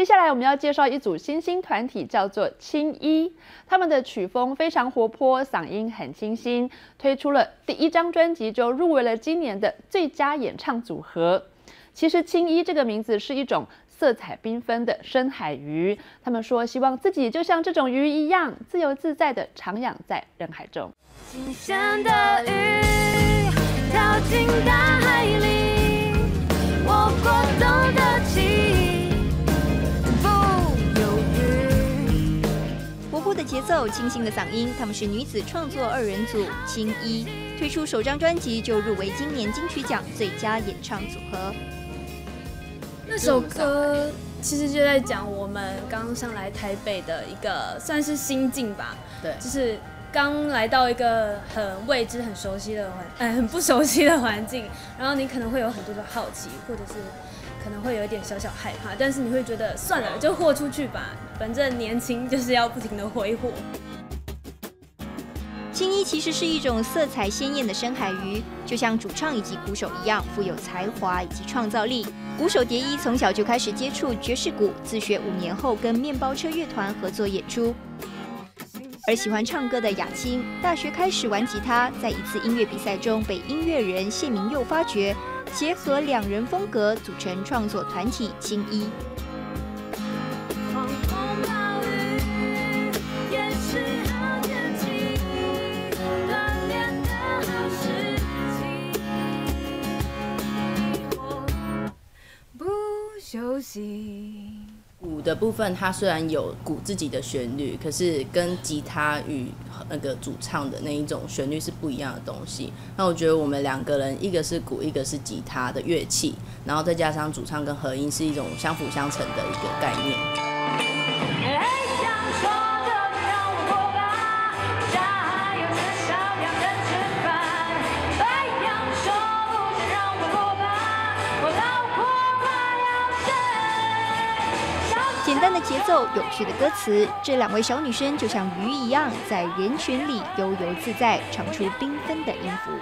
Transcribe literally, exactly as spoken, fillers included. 接下来我们要介绍一组新兴团体，叫做青衣。他们的曲风非常活泼，嗓音很清新，推出了第一张专辑就入围了今年的最佳演唱组合。其实青衣这个名字是一种色彩缤纷的深海鱼，他们说希望自己就像这种鱼一样，自由自在的徜徉在人海中。新鲜的鱼跳进大海里，我果冻得起。 活泼的节奏，清新的嗓音，他们是女子创作二人组青衣，推出首张专辑就入围今年金曲奖最佳演唱组合。那首歌其实就在讲我们刚上来台北的一个算是心境吧，对，就是刚来到一个很未知、很熟悉的环，哎，很不熟悉的环境，然后你可能会有很多的好奇，或者是。 可能会有一点小小害怕，但是你会觉得算了，就豁出去吧，反正年轻就是要不停的挥霍。青衣其实是一种色彩鲜艳的深海鱼，就像主唱以及鼓手一样，富有才华以及创造力。鼓手蝶衣从小就开始接触爵士鼓，自学五年后跟面包车乐团合作演出。而喜欢唱歌的雅青，大学开始玩吉他，在一次音乐比赛中被音乐人谢明佑发掘。 结合两人风格，组成创作团体青衣。不休息。鼓的部分，它虽然有鼓自己的旋律，可是跟吉他与 那个主唱的那一种旋律是不一样的东西。那我觉得我们两个人，一个是鼓，一个是吉他的乐器，然后再加上主唱跟合音，是一种相辅相成的一个概念。简单的节奏，有趣的歌词，这两位小女生就像鱼一样，在人群里悠游自在，唱出缤纷的音符。